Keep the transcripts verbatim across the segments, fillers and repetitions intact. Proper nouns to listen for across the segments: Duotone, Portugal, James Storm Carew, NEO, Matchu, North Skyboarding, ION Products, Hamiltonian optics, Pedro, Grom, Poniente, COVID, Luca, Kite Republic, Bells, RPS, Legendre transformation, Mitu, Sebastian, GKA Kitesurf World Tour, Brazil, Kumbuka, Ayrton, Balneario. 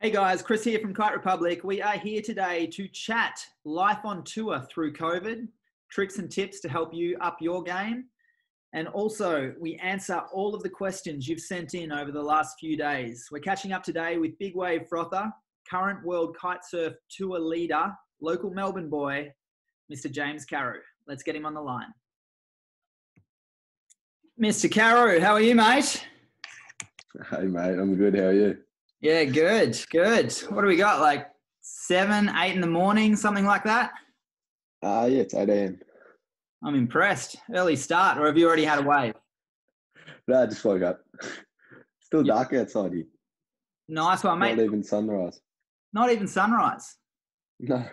Hey guys, Chris here from Kite Republic. We are here today to chat life on tour through COVID, tricks and tips to help you up your game. And also we answer all of the questions you've sent in over the last few days. We're catching up today with big wave frother, current world kite surf tour leader, local Melbourne boy, Mister James Carew. Let's get him on the line. Mister Carew, how are you, mate? Hey mate, I'm good, how are you? Yeah, good, good. What do we got, like seven, eight in the morning, something like that? Uh, yeah, it's eight A M I'm impressed. Early start, or have you already had a wave? No, I just woke up. Still yeah. Dark outside here. Nice one, mate. Not even sunrise. Not even sunrise? No.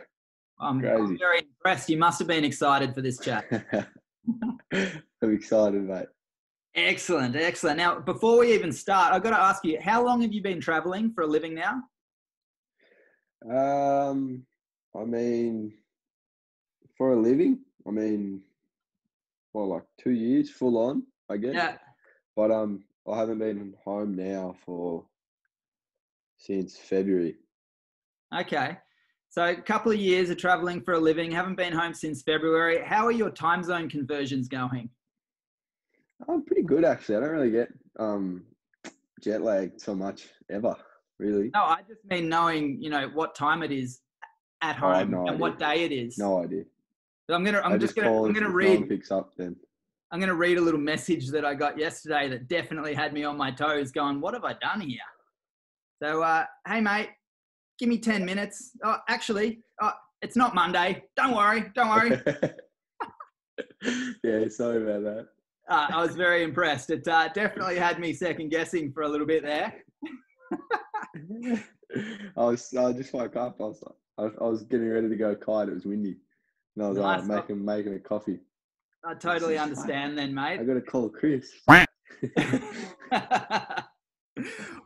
I'm, Crazy. I'm very impressed. You must have been excited for this chat. I'm excited, mate. Excellent, excellent. Now, before we even start, I've got to ask you, how long have you been traveling for a living now? Um, I mean, for a living, I mean, well, like two years full on, I guess. Yeah. But um, I haven't been home now for since February. Okay. So a couple of years of traveling for a living, haven't been home since February. How are your time zone conversions going? I'm pretty good, actually. I don't really get um, jet lagged so much ever, really. No, I just mean knowing, you know, what time it is at home oh, no and idea. what day it is. No idea. So I'm gonna. I'm I just, just gonna. I'm gonna read. Picks up then. I'm gonna read a little message that I got yesterday that definitely had me on my toes, going, "What have I done here?" So, uh, hey mate, give me ten minutes. Oh, actually, oh, it's not Monday. Don't worry. Don't worry. Yeah, sorry about that. Uh, I was very impressed. It uh, definitely had me second guessing for a little bit there. I was. I just woke up. I was. I was getting ready to go kite. It was windy, and I was nice. like making making a coffee. I totally understand, then, mate. I got to call Chris.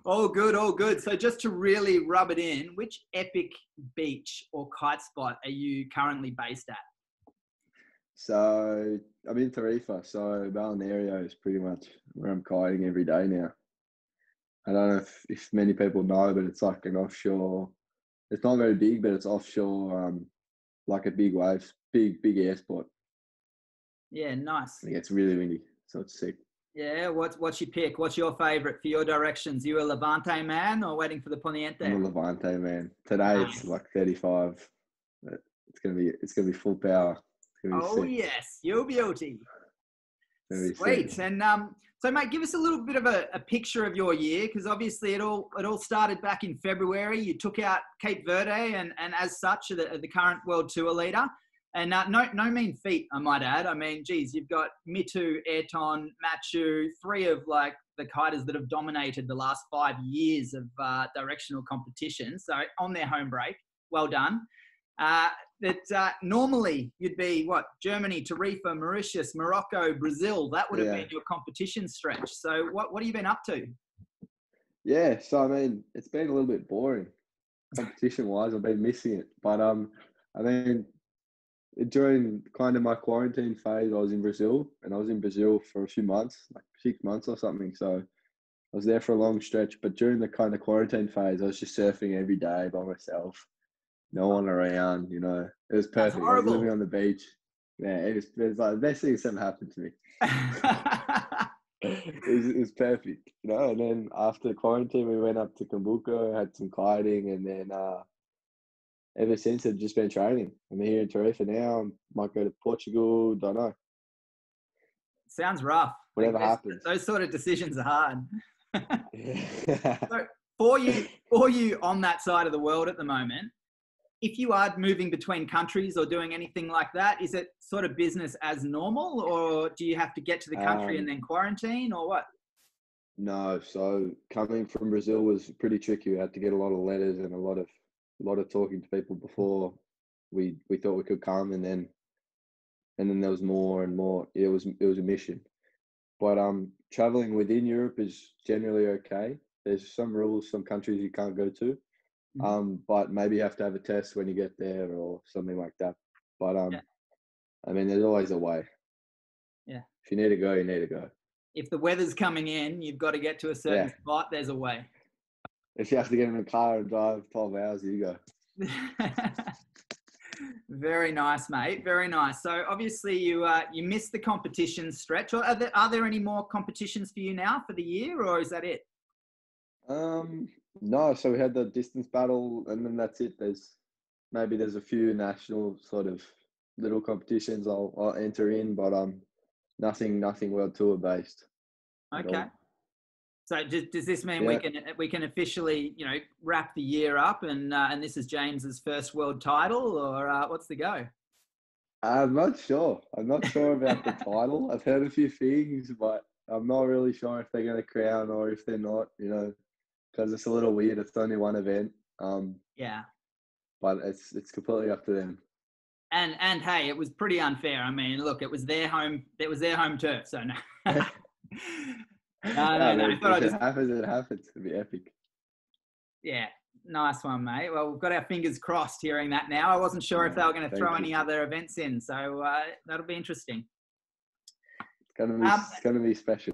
All good, all good. So, just to really rub it in, which epic beach or kite spot are you currently based at? So I'm in Tarifa, so Balneario is pretty much where I'm kiting every day now. I don't know if, if many people know, but it's like an offshore, it's not very big, but it's offshore, um, like a big wave, big, big air spot. Yeah, nice. It gets really windy, so it's sick. Yeah, what, what's your pick? What's your favourite for your directions? You a Levante man or waiting for the Poniente? I'm a Levante man. Today nice. It's like thirty-five. It's going to be, it's going to be full power. Oh sick. Yes, your beauty. Very sweet. Sick. And um, so mate, give us a little bit of a, a picture of your year, because obviously it all it all started back in February. You took out Cape Verde and, and as such are the, are the current world tour leader. And uh, no no mean feat, I might add. I mean, geez, you've got Mitu, Ayrton, Matchu, three of like the kiters that have dominated the last five years of uh, directional competition. So on their home break, well done. Uh, that uh, normally you'd be, what, Germany, Tarifa, Mauritius, Morocco, Brazil. That would have yeah. been your competition stretch. So what, what have you been up to? Yeah, so, I mean, it's been a little bit boring competition-wise. I've been missing it. But, um, I mean, during kind of my quarantine phase, I was in Brazil. And I was in Brazil for a few months, like six months or something. So I was there for a long stretch. But during the kind of quarantine phase, I was just surfing every day by myself. No one around, you know. It was perfect. I was living on the beach. Yeah, it was, it was like the best thing that's ever happened to me. it, was, it was perfect, you know. And then after quarantine, we went up to Kumbuka, had some kiting, and then uh, ever since, I've just been training. I'm here in Tarifa now. I might go to Portugal. Don't know. Sounds rough. Whatever happens. Those sort of decisions are hard. So for you, for you on that side of the world at the moment, if you are moving between countries or doing anything like that, is it sort of business as normal, or do you have to get to the country um, and then quarantine, or what? No, so coming from Brazil was pretty tricky. We had to get a lot of letters and a lot of a lot of talking to people before we we thought we could come, and then and then there was more and more. It was it was a mission, but um, traveling within Europe is generally okay. There's some rules, some countries you can't go to. Um, but maybe you have to have a test when you get there or something like that. But, um, yeah. I mean, there's always a way. Yeah. If you need to go, you need to go. If the weather's coming in, you've got to get to a certain yeah. spot, there's a way. If you have to get in a car and drive twelve hours, you go. Very nice, mate. Very nice. So obviously you uh, you missed the competition stretch. Are there, are there any more competitions for you now for the year, or is that it? Um, no. So we had the distance battle, and then that's it. There's maybe there's a few national sort of little competitions I'll, I'll enter in, but um, nothing nothing world tour based. Okay. So does, does this mean yeah. we can we can officially, you know, wrap the year up and uh, and this is James's first world title, or uh, what's the go? I'm not sure. I'm not sure about the title. I've heard a few things, but I'm not really sure if they're going to crown or if they're not. You know, because it's a little weird. It's only one event. Um, yeah. But it's it's completely up to them. And and hey, it was pretty unfair. I mean, look, it was their home. It was their home turf. So no. No, no, no. no. If it just... happens, it happens. It'll be epic. Yeah, nice one, mate. Well, we've got our fingers crossed hearing that now. I wasn't sure yeah, if they were going to throw you. any other events in, so uh, that'll be interesting. It's going to be, um, it's going to be special.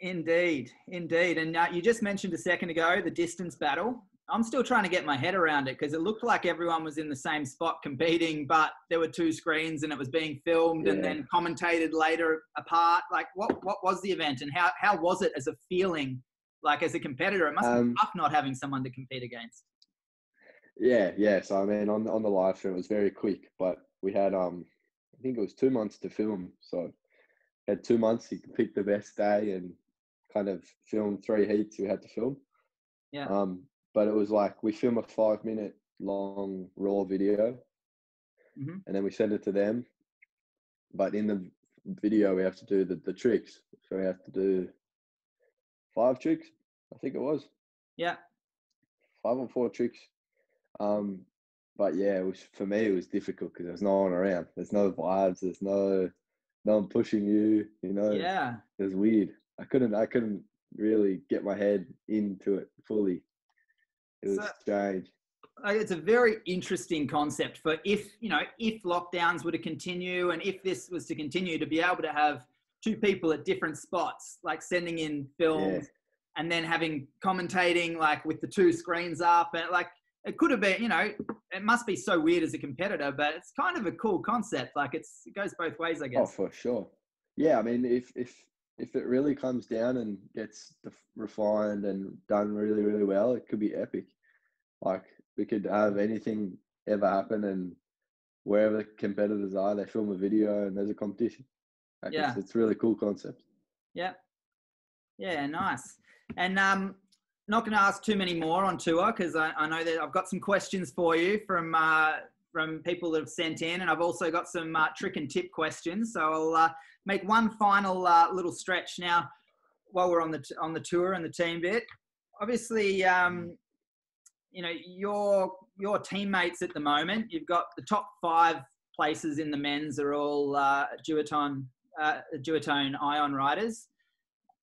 Indeed, indeed. And uh, you just mentioned a second ago the distance battle. I'm still trying to get my head around it because it looked like everyone was in the same spot competing, but there were two screens and it was being filmed yeah. and then commentated later apart. Like what, what was the event and how, how was it as a feeling, like as a competitor? It must um, be tough not having someone to compete against. Yeah. Yeah. So, I mean, on, on the live stream, it was very quick, but we had, um, I think it was two months to film. So had two months, you could pick the best day and kind of film three heats we had to film. Yeah. Um, But it was like, we film a five minute long raw video mm-hmm. and then we send it to them. But in the video, we have to do the, the tricks. So we have to do five tricks, I think it was. Yeah. Five or four tricks. Um, but yeah, it was, for me, it was difficult because there's no one around. There's no vibes. There's no, no one pushing you, you know? Yeah. It was weird. I couldn't, I couldn't really get my head into it fully. It was strange. So, it's a very interesting concept for if, you know, if lockdowns were to continue and if this was to continue, to be able to have two people at different spots, like sending in films yeah. and then having commentating, like with the two screens up, and like, it could have been, you know, it must be so weird as a competitor, but it's kind of a cool concept. Like it's, it goes both ways, I guess. Oh, for sure. Yeah. I mean, if, if, if it really comes down and gets refined and done really, really well, it could be epic. Like we could have anything ever happen, and wherever the competitors are, they film a video and there's a competition. Like yeah. It's, it's a really cool concept. Yeah. Yeah. Nice. And um, not going to ask too many more on tour, cause I, I know that I've got some questions for you from, uh, from people that have sent in, and I've also got some uh, trick and tip questions. So I'll uh, make one final uh, little stretch now while we're on the, t on the tour and the team bit. Obviously, um, you know, your, your teammates at the moment, you've got the top five places in the men's are all uh, Duotone, uh, Duotone Ion riders.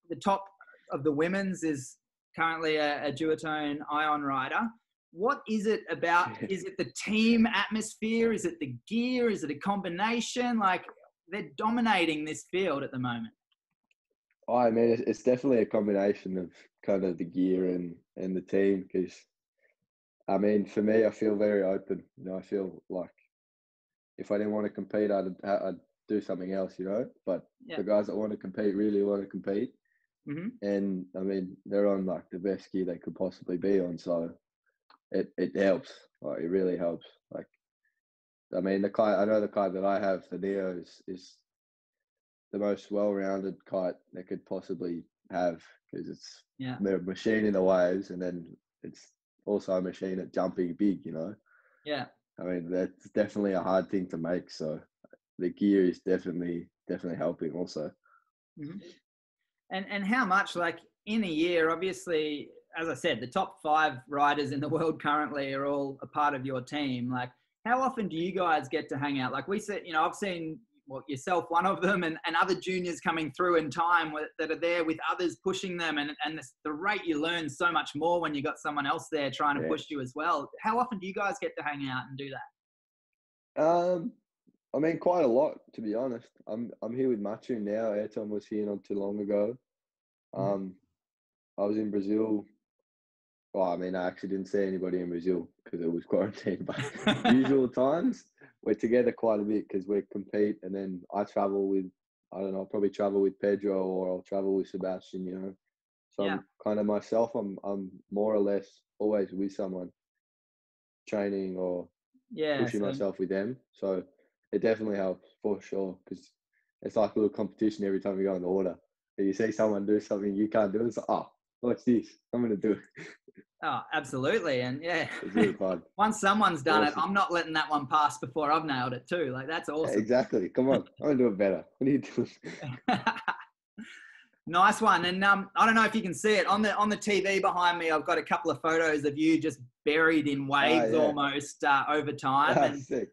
The top of the women's is currently a, a Duotone Ion rider. What is it about? Is it the team atmosphere? Is it the gear? Is it a combination? Like they're dominating this field at the moment. Oh, I mean, it's definitely a combination of kind of the gear and, and the team. Because I mean, for me, I feel very open. You know, I feel like if I didn't want to compete, I'd, I'd do something else, you know, but yeah. the guys that want to compete really want to compete. Mm-hmm. And I mean, they're on like the best gear they could possibly be on. So It it helps. Like, it really helps. Like, I mean, the kite. I know the kite that I have, the NEO, is is the most well-rounded kite they could possibly have, because it's yeah. they're a machine in the waves, and then it's also a machine at jumping big. You know. Yeah. I mean, that's definitely a hard thing to make. So the gear is definitely definitely helping also. Mm-hmm. And and how much, like in a year, obviously. As I said, the top five riders in the world currently are all a part of your team. Like, how often do you guys get to hang out? Like we said, you know, I've seen well, yourself, one of them, and, and other juniors coming through in time that are there with others pushing them. And, and the, the rate you learn so much more when you got someone else there trying to yeah. push you as well. How often do you guys get to hang out and do that? Um, I mean, quite a lot, to be honest. I'm, I'm here with Matchu now. Ayrton was here not too long ago. Um, mm. I was in Brazil well, I mean, I actually didn't see anybody in Brazil because it was quarantine, but usual times we're together quite a bit because we compete, and then I travel with, I don't know, I'll probably travel with Pedro or I'll travel with Sebastian, you know. So yeah. I'm kind of myself, I'm I'm more or less always with someone training or yeah, pushing so. myself with them. So it definitely helps for sure because it's like a little competition every time you go in the water. If you see someone do something you can't do, it's like, oh, what's this? I'm going to do it. Oh, absolutely. And yeah, it's really fun. Once someone's done awesome. it, I'm not letting that one pass before I've nailed it too. Like, that's awesome. Yeah, exactly. Come on. I'm going to do it better. What are you doing? Nice one. And um, I don't know if you can see it on the, on the T V behind me. I've got a couple of photos of you just buried in waves oh, yeah. almost uh, over time. Oh, and sick.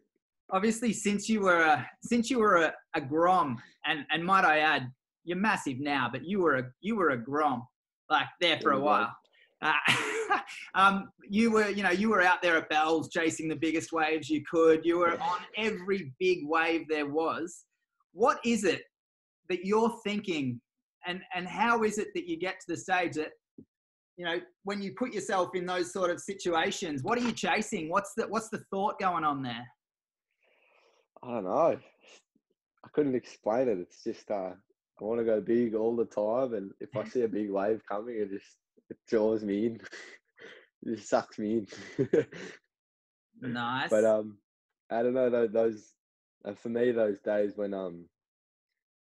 Obviously, since you were a, since you were a, a Grom, and, and might I add, you're massive now, but you were a, you were a Grom, like there for a while. Uh, um, you were, you know, you were out there at Bells chasing the biggest waves you could. You were on every big wave there was. What is it that you're thinking, and, and how is it that you get to the stage that, you know, when you put yourself in those sort of situations, what are you chasing? What's the, what's the thought going on there? I don't know. I couldn't explain it. It's just, uh, I want to go big all the time, and if I see a big wave coming, it just it draws me in. It just sucks me in. Nice. But um, I don't know. Those for me, those days when um,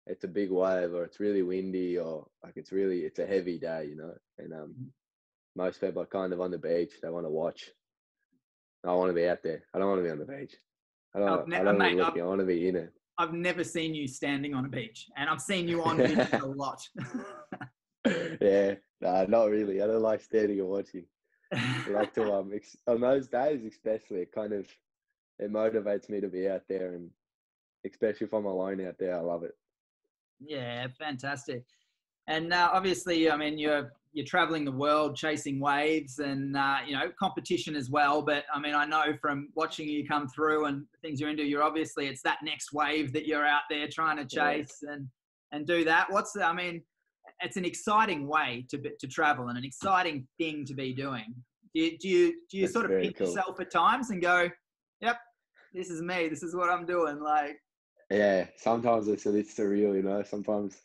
it's a big wave, or it's really windy, or like it's really it's a heavy day, you know. And um, most people are kind of on the beach. They want to watch. I want to be out there. I don't want to be on the beach. I don't. I don't want to look. I want to be in it. I've never seen you standing on a beach, and I've seen you on beach a lot. Yeah, nah, not really. I don't like standing and watching. I like to, um, ex on those days especially, it kind of, it motivates me to be out there, and especially if I'm alone out there, I love it. Yeah, fantastic. And uh, obviously, I mean, you're, you're traveling the world chasing waves, and, uh, you know, competition as well. But I mean, I know from watching you come through and things you're into, you're obviously, it's that next wave that you're out there trying to chase yeah. and, and do that. What's the, I mean, it's an exciting way to, to travel and an exciting thing to be doing. Do you, do you, do you That's sort of pick cool. yourself at times and go, yep, this is me. This is what I'm doing. Like, yeah, sometimes it's, it's surreal, you know, sometimes.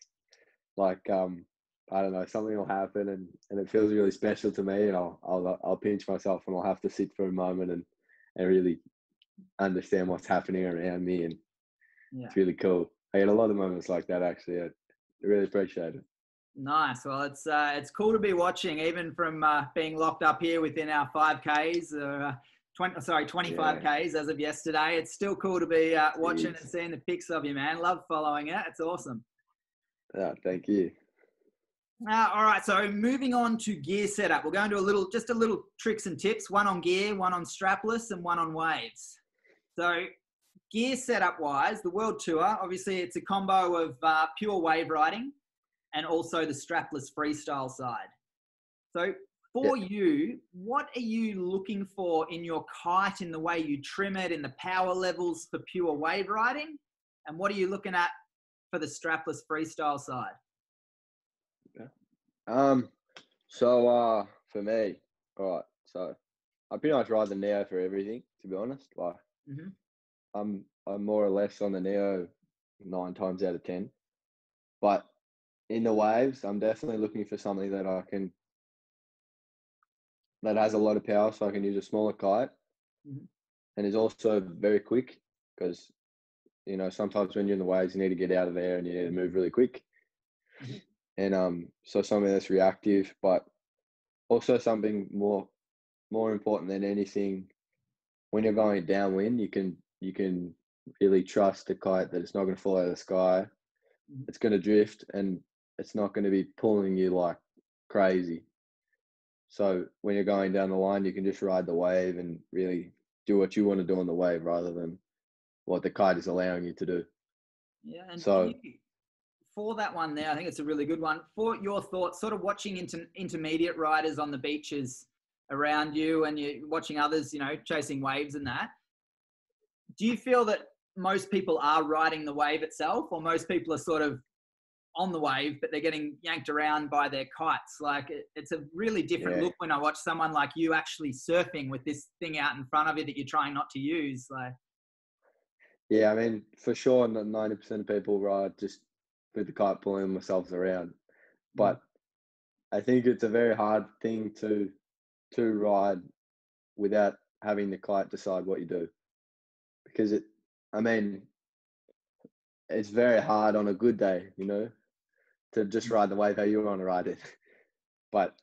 Like, um, I don't know, something will happen and, and it feels really special to me, and I'll, I'll, I'll pinch myself and I'll have to sit for a moment and, and really understand what's happening around me. And yeah. it's really cool. I had a lot of moments like that, actually. I really appreciate it. Nice. Well, it's, uh, it's cool to be watching, even from uh, being locked up here within our five Ks or uh, twenty, sorry, twenty-five Ks yeah. as of yesterday. It's still cool to be uh, watching and seeing the pics of you, man. Love following it. It's awesome. Oh, thank you. Uh, all right, so moving on to gear setup. We're going to a little, just a little tricks and tips, one on gear, one on strapless, and one on waves. So gear setup-wise, the World Tour, obviously it's a combo of uh, pure wave riding and also the strapless freestyle side. So for yep. you, what are you looking for in your kite, in the way you trim it, in the power levels for pure wave riding? And what are you looking at for the strapless freestyle side? Um, so uh, for me, all right, so I pretty much ride the NEO for everything, to be honest. Like, mm-hmm. I'm I'm more or less on the NEO nine times out of ten. But in the waves, I'm definitely looking for something that I can that has a lot of power, so I can use a smaller kite, mm-hmm. and is also very quick because, you know, sometimes when you're in the waves, you need to get out of there and you need to move really quick. And um, so something that's reactive, but also something more, more important than anything. When you're going downwind, you can you can really trust the kite that it's not going to fall out of the sky. It's going to drift, and it's not going to be pulling you like crazy. So when you're going down the line, you can just ride the wave and really do what you want to do on the wave rather than what the kite is allowing you to do. Yeah, and so you, for that one there, I think it's a really good one. For your thoughts, sort of watching inter intermediate riders on the beaches around you, and you're watching others, you know, chasing waves and that, do you feel that most people are riding the wave itself, or most people are sort of on the wave, but they're getting yanked around by their kites. Like it, it's a really different yeah. look when I watch someone like you actually surfing with this thing out in front of you that you're trying not to use. Like, yeah, I mean, for sure, not ninety percent of people ride just with the kite pulling themselves around. But I think it's a very hard thing to to ride without having the kite decide what you do. Because it, I mean, it's very hard on a good day, you know, to just ride the wave how you want to ride it. But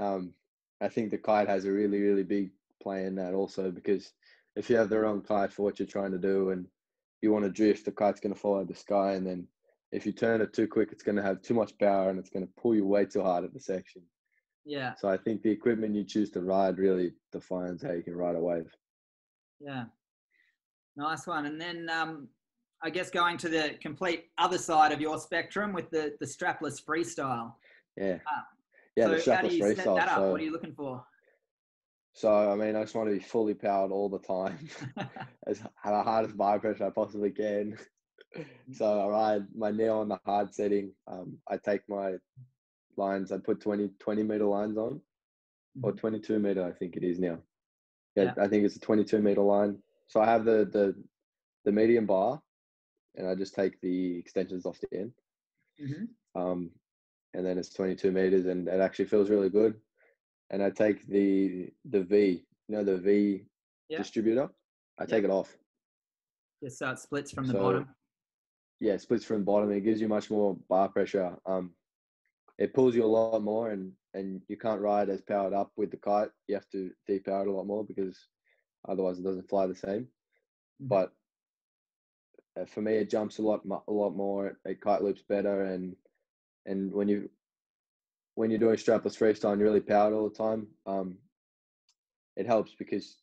um, I think the kite has a really, really big play in that also, because if you have the wrong kite for what you're trying to do and you want to drift, the kite's going to follow the sky. And then if you turn it too quick, it's going to have too much power and it's going to pull you way too hard at the section. Yeah. So I think the equipment you choose to ride really defines how you can ride a wave. Yeah. Nice one. And then um, I guess going to the complete other side of your spectrum with the, the strapless freestyle. Yeah. Uh, yeah, so the strapless how do you freestyle. Set that up? So, what are you looking for? So, I mean, I just want to be fully powered all the time. As the hardest bar pressure I possibly can. So I ride my N E O on the hard setting. Um, I take my lines. I put twenty, twenty meter lines on, or twenty-two meter, I think it is now. Yeah, yeah. I think it's a twenty-two meter line. So I have the, the, the medium bar, and I just take the extensions off the end. Mm-hmm. Um, and then it's twenty-two meters, and it actually feels really good. And I take the, the V, you know, the V yeah. distributor. I yeah. take it off. Just so it splits from the so, bottom. Yeah, it splits from the bottom. It gives you much more bar pressure. Um, it pulls you a lot more, and, and you can't ride as powered up with the kite. You have to depower it a lot more because otherwise it doesn't fly the same. Mm-hmm. But for me, it jumps a lot, a lot more. It kite loops better, and and when you when you're doing strapless freestyle and you're really powered all the time, um, it helps because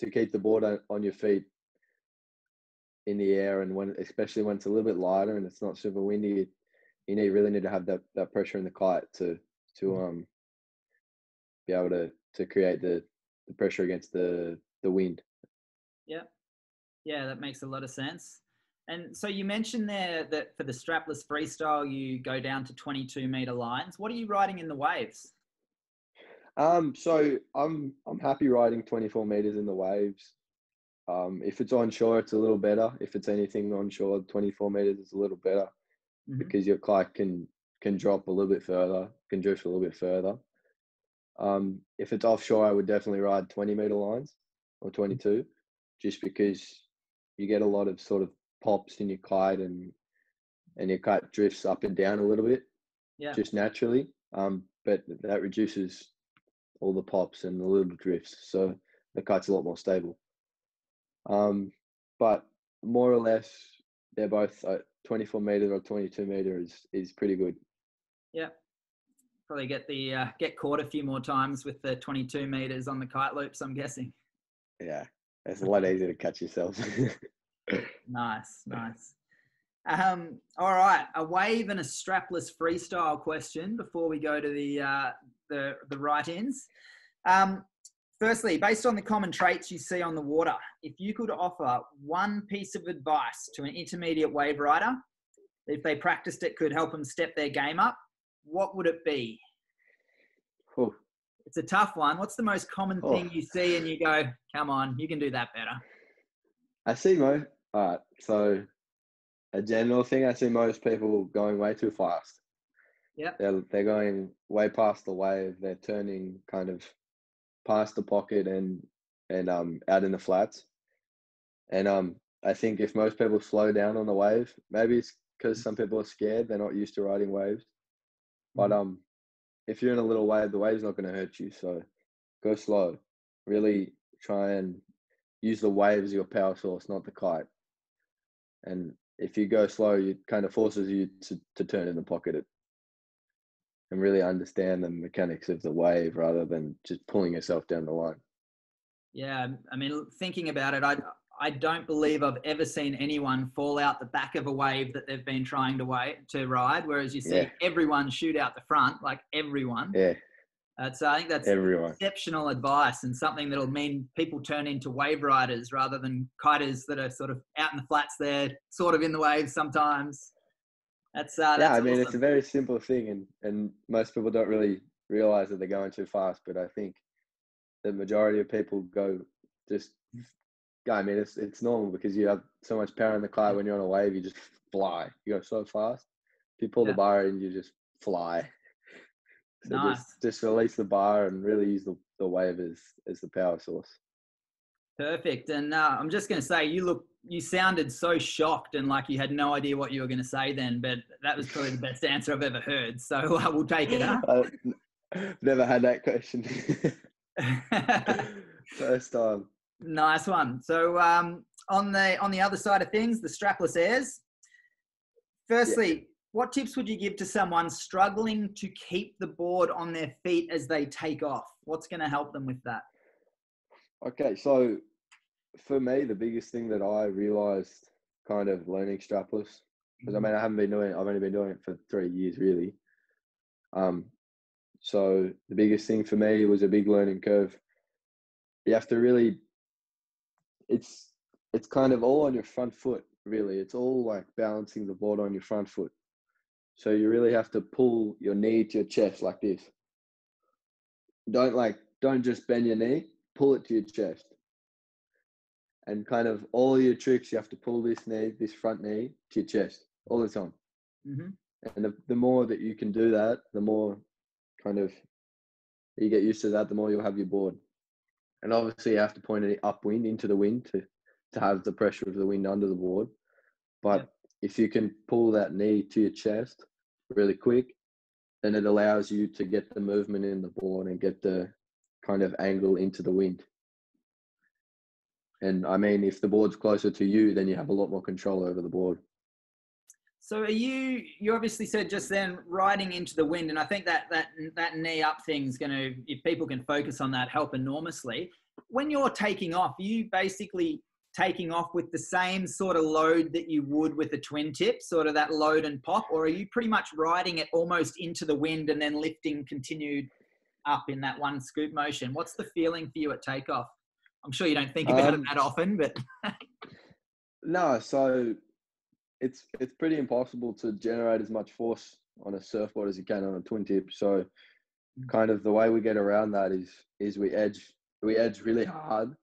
to keep the board on, on your feet in the air, and when especially when it's a little bit lighter and it's not super windy, you need really need to have that, that pressure in the kite to to um be able to to create the, the pressure against the the wind. Yeah. Yeah, that makes a lot of sense. And so you mentioned there that for the strapless freestyle, you go down to twenty-two meter lines. What are you riding in the waves? Um, so I'm I'm happy riding twenty-four meters in the waves. Um, if it's onshore, it's a little better. If it's anything onshore, twenty-four meters is a little better mm-hmm. because your kite can can drop a little bit further, can drift a little bit further. Um, if it's offshore, I would definitely ride twenty meter lines or twenty-two, mm-hmm. just because you get a lot of sort of pops in your kite, and and your kite drifts up and down a little bit, yeah, just naturally. Um, but that reduces all the pops and the little drifts, so the kite's a lot more stable. Um, but more or less, they're both uh, twenty-four meter or twenty-two meter is, is pretty good. Yeah, probably get the uh, get caught a few more times with the twenty-two meters on the kite loops, I'm guessing. Yeah, it's a lot easier to catch yourself. Nice, nice. Um, all right, a wave and a strapless freestyle question before we go to the uh, the the write-ins. Um, Firstly, based on the common traits you see on the water, if you could offer one piece of advice to an intermediate wave rider, if they practiced it could help them step their game up, what would it be? Cool. It's a tough one. What's the most common oh. thing you see and you go, come on, you can do that better? I see most, all right, so a general thing, I see most people going way too fast. Yep. They're, they're going way past the wave. They're turning kind of past the pocket and and um out in the flats, and um I think if most people slow down on the wave, maybe it's because some people are scared, they're not used to riding waves, but um if you're in a little wave, the wave's not going to hurt you, so go slow. Really try and use the wave as your power source, not the kite, and if you go slow, it kind of forces you to, to turn in the pocket at and really understand the mechanics of the wave rather than just pulling yourself down the line. Yeah, I mean, thinking about it, I I don't believe I've ever seen anyone fall out the back of a wave that they've been trying to wave, to ride, whereas you see yeah. everyone shoot out the front, like everyone. Yeah. Uh, so I think that's everyone. Exceptional advice and something that'll mean people turn into wave riders rather than kiters that are sort of out in the flats there, sort of in the waves sometimes. That's, uh, that's yeah, I mean, awesome. It's a very simple thing, and, and most people don't really realize that they're going too fast, but I think the majority of people go just, I mean, it's it's normal because you have so much power in the car. When you're on a wave, you just fly. You go so fast. You pull yeah. the bar and you just fly. So nice. Just, just release the bar and really use the, the wave as, as the power source. Perfect. And uh, I'm just going to say, you look, you sounded so shocked and like you had no idea what you were going to say then, but that was probably the best answer I've ever heard. So I uh, will take it up. I've never had that question. First time. Nice one. So um, on the on the other side of things, the strapless airs. Firstly, yeah. what tips would you give to someone struggling to keep the board on their feet as they take off? What's going to help them with that? Okay, so for me, the biggest thing that I realized kind of learning strapless, because mm-hmm. I mean, I haven't been doing it, I've only been doing it for three years really. Um, so the biggest thing for me was a big learning curve. You have to really, it's it's kind of all on your front foot, really. It's all like balancing the board on your front foot. So you really have to pull your knee to your chest like this. Don't like, don't just bend your knee, pull it to your chest. And kind of all your tricks, you have to pull this knee, this front knee to your chest all the time. Mm-hmm. And the, the more that you can do that, the more kind of you get used to that, the more you'll have your board. And obviously you have to point it upwind into the wind to, to have the pressure of the wind under the board. But yeah. if you can pull that knee to your chest really quick, then it allows you to get the movement in the board and get the kind of angle into the wind. And I mean, if the board's closer to you, then you have a lot more control over the board. So are you, you obviously said just then riding into the wind, and I think that that that knee up thing's going to, if people can focus on that, help enormously. When you're taking off, are you basically taking off with the same sort of load that you would with a twin tip, sort of that load and pop, or are you pretty much riding it almost into the wind and then lifting continued up in that one scoop motion? What's the feeling for you at takeoff? I'm sure you don't think about um, it that often, but... No, so... It's it's pretty impossible to generate as much force on a surfboard as you can on a twin tip. So kind of the way we get around that is is we edge we edge really hard.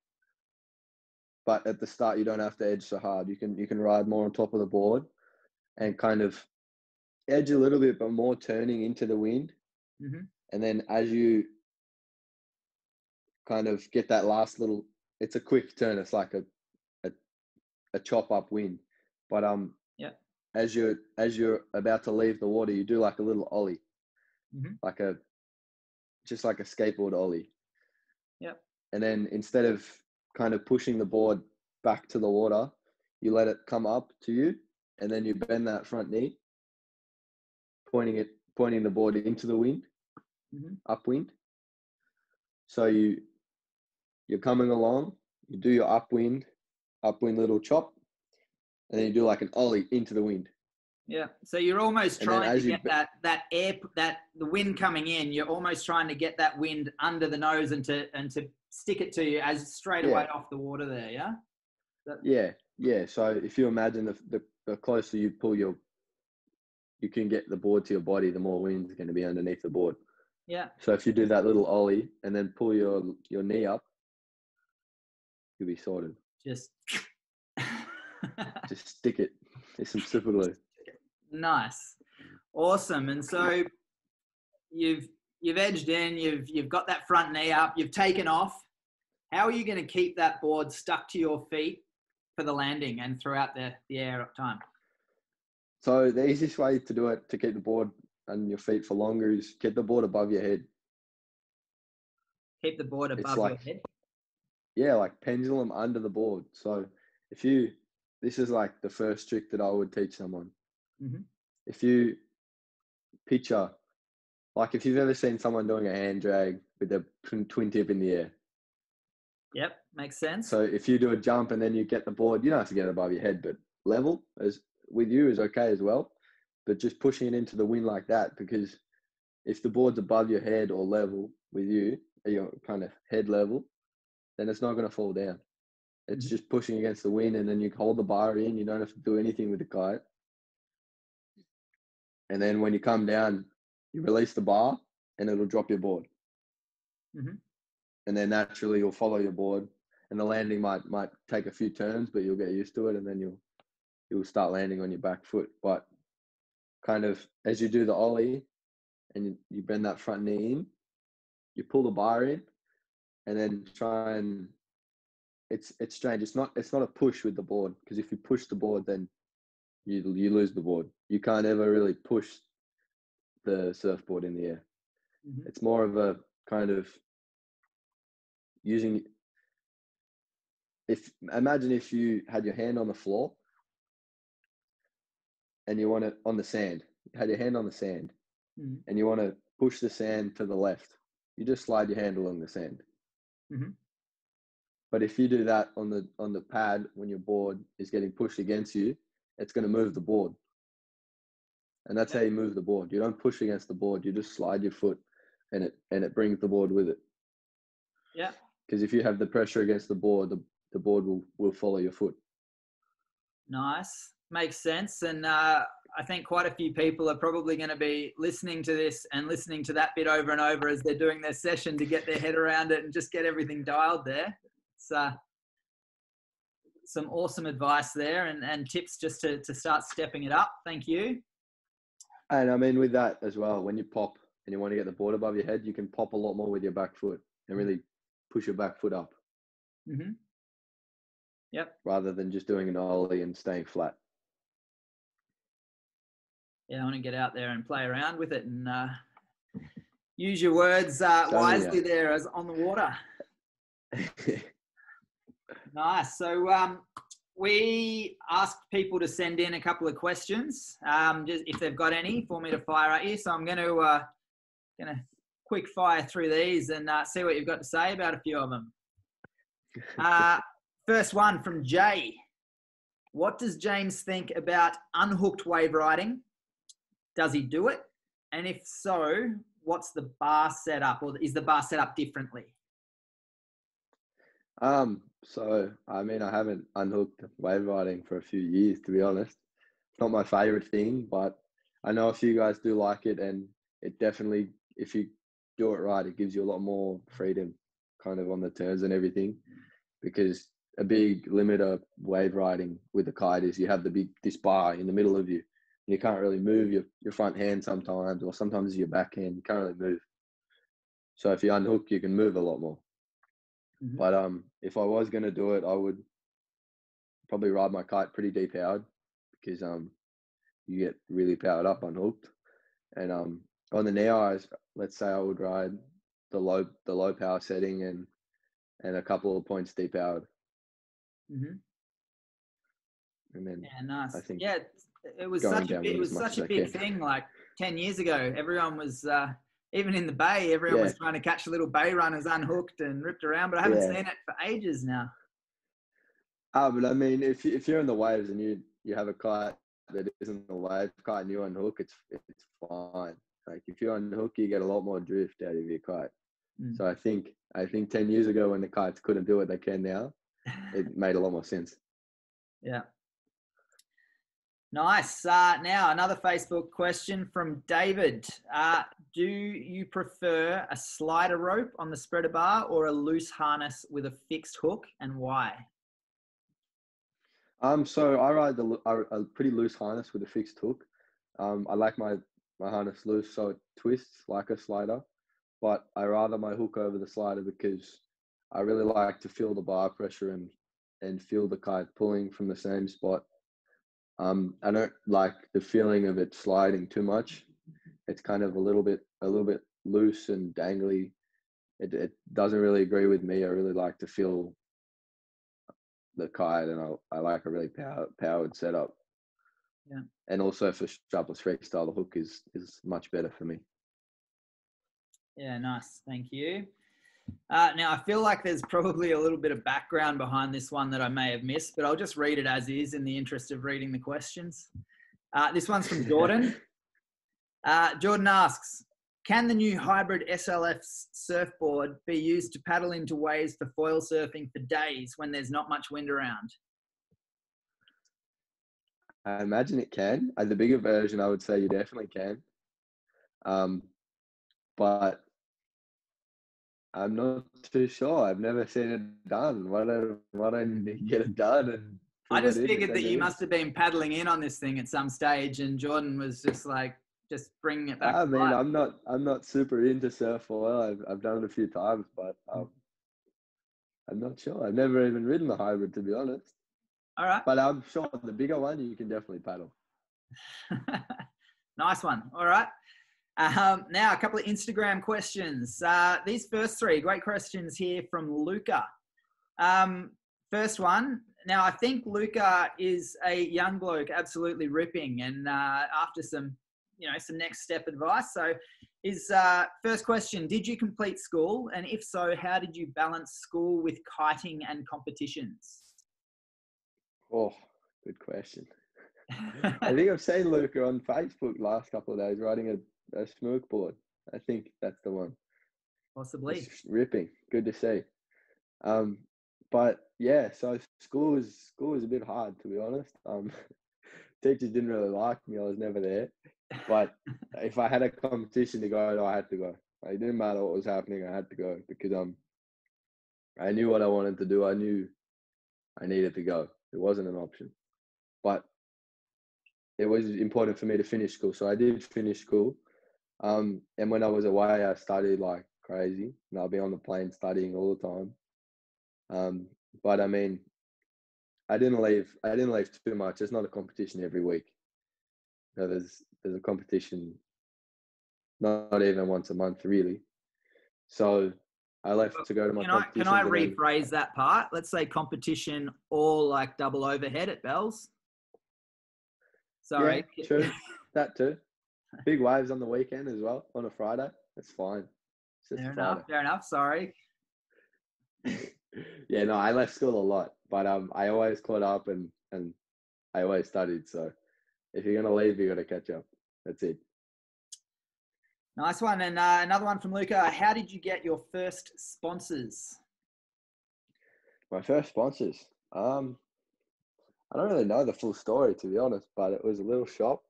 But at the start you don't have to edge so hard. You can you can ride more on top of the board and kind of edge a little bit but more turning into the wind. Mm-hmm. And then as you kind of get that last little, it's a quick turn, it's like a a, a chop up wind. But um, yeah. as you're as you're about to leave the water, you do like a little ollie, mm-hmm. like a just like a skateboard ollie. Yeah. And then instead of kind of pushing the board back to the water, you let it come up to you, and then you bend that front knee, pointing it pointing the board into the wind, mm-hmm. upwind. So you you're coming along, you do your upwind, upwind little chop. And then you do like an ollie into the wind. Yeah. So you're almost and trying to get that, that air, that the wind coming in, you're almost trying to get that wind under the nose and to, and to stick it to you as straight yeah. away off the water there. Yeah. That, yeah. Yeah. So if you imagine the, the, the closer you pull your, you can get the board to your body, the more wind's going to be underneath the board. Yeah. So if you do that little ollie and then pull your, your knee up, you'll be sorted. Just... Just stick it. There's some super glue. Nice, awesome. And so you've you've edged in. You've you've got that front knee up. You've taken off. How are you going to keep that board stuck to your feet for the landing and throughout the the air up time? So the easiest way to do it to keep the board on your feet for longer is get the board above your head. Keep the board above like, your head. Yeah, like pendulum under the board. So if you This is like the first trick that I would teach someone. Mm-hmm. If you picture, like if you've ever seen someone doing a hand drag with their twin tip in the air. Yep, makes sense. So if you do a jump and then you get the board, you don't have to get it above your head, but level as with you is okay as well. But just pushing it into the wind like that, because if the board's above your head or level with you, your kind of head level, then it's not going to fall down. It's just pushing against the wind, and then you hold the bar in. You don't have to do anything with the kite. And then when you come down, you release the bar and it'll drop your board. Mm-hmm. And then naturally you'll follow your board, and the landing might might take a few turns, but you'll get used to it, and then you'll you'll start landing on your back foot. But kind of as you do the ollie and you, you bend that front knee in, you pull the bar in, and then try and it's it's strange. It's not it's not a push with the board, because if you push the board, then you you lose the board. You can't ever really push the surfboard in the air. Mm-hmm. It's more of a kind of using. If imagine if you had your hand on the floor and you want to on the sand, you had your hand on the sand, mm-hmm. and you want to push the sand to the left, you just slide your hand along the sand. Mm-hmm. But if you do that on the on the pad when your board is getting pushed against you, it's going to move the board, and that's how you move the board. You don't push against the board; you just slide your foot, and it and it brings the board with it. Yeah. Because if you have the pressure against the board, the the board will, will follow your foot. Nice. Makes sense. And uh, I think quite a few people are probably going to be listening to this and listening to that bit over and over as they're doing their session to get their head around it and just get everything dialed there. So uh, some awesome advice there and, and tips just to, to start stepping it up. Thank you. And I mean, with that as well, when you pop and you want to get the board above your head, you can pop a lot more with your back foot and really push your back foot up. Mm-hmm. Yep. Rather than just doing an ollie and staying flat. Yeah, I want to get out there and play around with it and uh, use your words uh, wisely yeah. there as on the water. Nice. So um, we asked people to send in a couple of questions, um, just if they've got any for me to fire at you. So I'm going to uh, going to quick fire through these and uh, see what you've got to say about a few of them. Uh, First one from Jay. What does James think about unhooked wave riding? Does he do it? And if so, what's the bar set up, or is the bar set up differently? Um, so, I mean, I haven't unhooked wave riding for a few years, to be honest. It's not my favorite thing, but I know a few guys do like it, and it definitely, if you do it right, it gives you a lot more freedom kind of on the turns and everything, because a big limiter wave riding with the kite is you have the big this bar in the middle of you. You can't really move your, your front hand sometimes, or sometimes your backhand. You can't really move. So if you unhook, you can move a lot more. Mm-hmm. But um, if I was going to do it, I would probably ride my kite pretty depowered, because um, you get really powered up unhooked. And um, on the N E O, let's say I would ride the low the low power setting and and a couple of points depowered. Mm-hmm. And then yeah, nice. I think yeah, it was such a big, it was such a big thing like ten years ago. Everyone was, uh, even in the bay, everyone yeah. was trying to catch the little bay runners unhooked and ripped around, but I haven't yeah. seen it for ages now. Ah, uh, but I mean, if, you, if you're in the waves and you, you have a kite that isn't a wave kite and you unhook, it's, it's fine. Like if you unhook, you get a lot more drift out of your kite. Mm. So I think, I think ten years ago when the kites couldn't do it, they can now. It made a lot more sense. Yeah. Nice. Uh, now, another Facebook question from David. Uh, do you prefer a slider rope on the spreader bar or a loose harness with a fixed hook, and why? Um, so I ride the, a, a pretty loose harness with a fixed hook. Um, I like my, my harness loose so it twists like a slider, but I rather my hook over the slider because I really like to feel the bar pressure and, and feel the kite pulling from the same spot. Um, I don't like the feeling of it sliding too much. It's kind of a little bit a little bit loose and dangly. It, it doesn't really agree with me. I really like to feel the kite, and I, I like a really power, powered setup. Yeah. And also for strapless freestyle, the hook is is much better for me. Yeah, nice. Thank you. Uh, now, I feel like there's probably a little bit of background behind this one that I may have missed, but I'll just read it as is in the interest of reading the questions. Uh, this one's from Jordan. Uh, Jordan asks, can the new hybrid S L F surfboard be used to paddle into waves for foil surfing for days when there's not much wind around? I imagine it can. As a bigger version, I would say you definitely can. Um, but I'm not too sure. I've never seen it done. Why don't, why don't you get it done? And I just figured that you must have been paddling in on this thing at some stage, and Jordan was just like, just bringing it back. I mean, I'm not, I'm not super into surf oil. I've, I've done it a few times, but um, I'm not sure. I've never even ridden the hybrid, to be honest. All right. But I'm sure the bigger one, you can definitely paddle. Nice one. All right. Um, now, a couple of Instagram questions. Uh, these first three great questions here from Luca. Um, first one. Now, I think Luca is a young bloke, absolutely ripping, and uh, after some, you know, some next step advice. So his uh, first question, did you complete school? And if so, how did you balance school with kiting and competitions? Oh, good question. I think I've seen Luca on Facebook last couple of days riding a, a smoke board. I think that's the one. Possibly. It's ripping. Good to see. Um, but yeah, so school was, school was a bit hard, to be honest. Um, teachers didn't really like me. I was never there. But if I had a competition to go, I had to go. It didn't matter what was happening. I had to go because um, I knew what I wanted to do. I knew I needed to go. It wasn't an option. But it was important for me to finish school. So I did finish school. Um, and when I was away, I studied like crazy. And I'll be on the plane studying all the time. Um, but, I mean, I didn't leave. I didn't leave too much. It's not a competition every week. You know, there's there's a competition not even once a month, really. So I left to go to my competition. Can I rephrase that part? Let's say competition or like double overhead at Bells. Sorry. Yeah, true. That too. Big waves on the weekend as well, on a Friday. That's fine. Fair enough. Fair enough. Sorry. Yeah, no, I left school a lot, but um, I always caught up and, and I always studied, so. If you're going to leave, you've got to catch up. That's it. Nice one. And uh, another one from Luca. How did you get your first sponsors? My first sponsors? Um, I don't really know the full story, to be honest, but it was a little shop,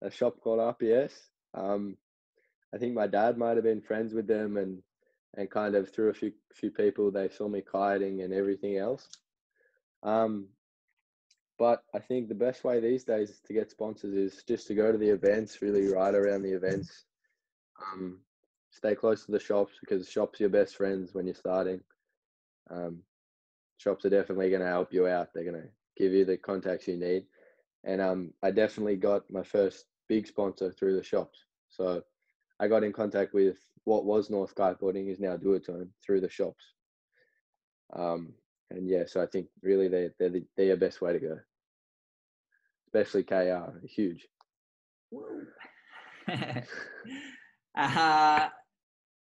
a shop called R P S. Um, I think my dad might have been friends with them, and, and kind of through a few, few people, they saw me kiting and everything else. Um, But I think the best way these days to get sponsors is just to go to the events, really ride around the events, um, stay close to the shops because shops are your best friends when you're starting. Um, shops are definitely going to help you out. They're going to give you the contacts you need. And um, I definitely got my first big sponsor through the shops. So I got in contact with what was North Skyboarding is now Duotone through the shops. Um, and yeah, so I think really they, they're, the, they're your best way to go. Especially K R, huge. uh,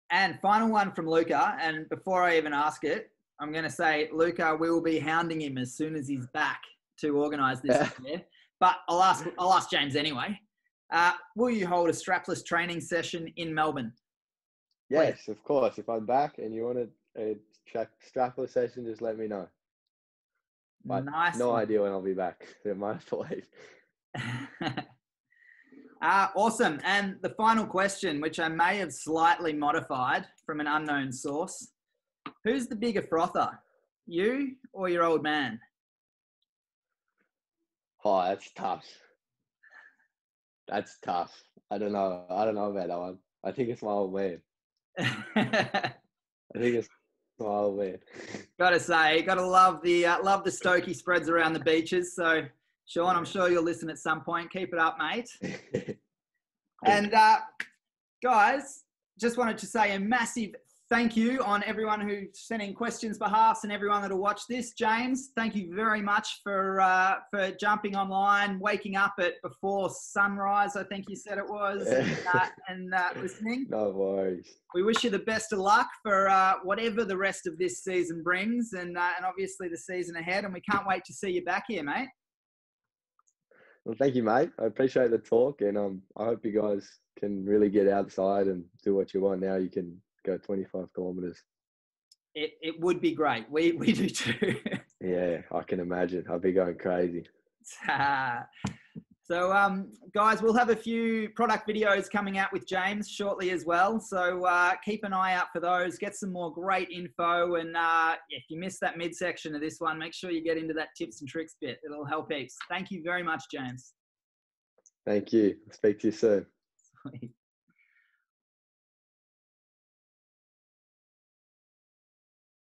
and final one from Luca. And before I even ask it, I'm going to say, Luca, we will be hounding him as soon as he's back to organise this affair. But I'll ask, I'll ask James anyway. Uh, will you hold a strapless training session in Melbourne? Yes, Please. Of course. If I'm back and you want a, a strapless session, just let me know. But nice. No idea when I'll be back. They're my belief. uh, awesome. And the final question, which I may have slightly modified from an unknown source. Who's the bigger frother? You or your old man? Oh, that's tough. That's tough. I don't know. I don't know about that one. I think it's my old man. I think it's Oh man! Gotta say, gotta love the uh, love the stoke he spreads around the beaches. So, Sean, I'm sure you'll listen at some point. Keep it up, mate. And uh, guys, just wanted to say a massive thank you on everyone who sent in questions, behalfs, and everyone that'll watch this. James, thank you very much for uh, for jumping online, waking up at before sunrise, I think you said it was, and, uh, and uh, listening. No worries. We wish you the best of luck for uh, whatever the rest of this season brings, and uh, and obviously the season ahead. And we can't wait to see you back here, mate. Well, thank you, mate. I appreciate the talk, and um, I hope you guys can really get outside and do what you want. Now you can go twenty-five kilometers. It it would be great. We we do too. Yeah, I can imagine. I'd be going crazy. So um, guys, we'll have a few product videos coming out with James shortly as well. So uh, keep an eye out for those, get some more great info. And uh, if you missed that midsection of this one, make sure you get into that tips and tricks bit. It'll help heaps. Thank you very much, James. Thank you. I'll speak to you soon. Sweet.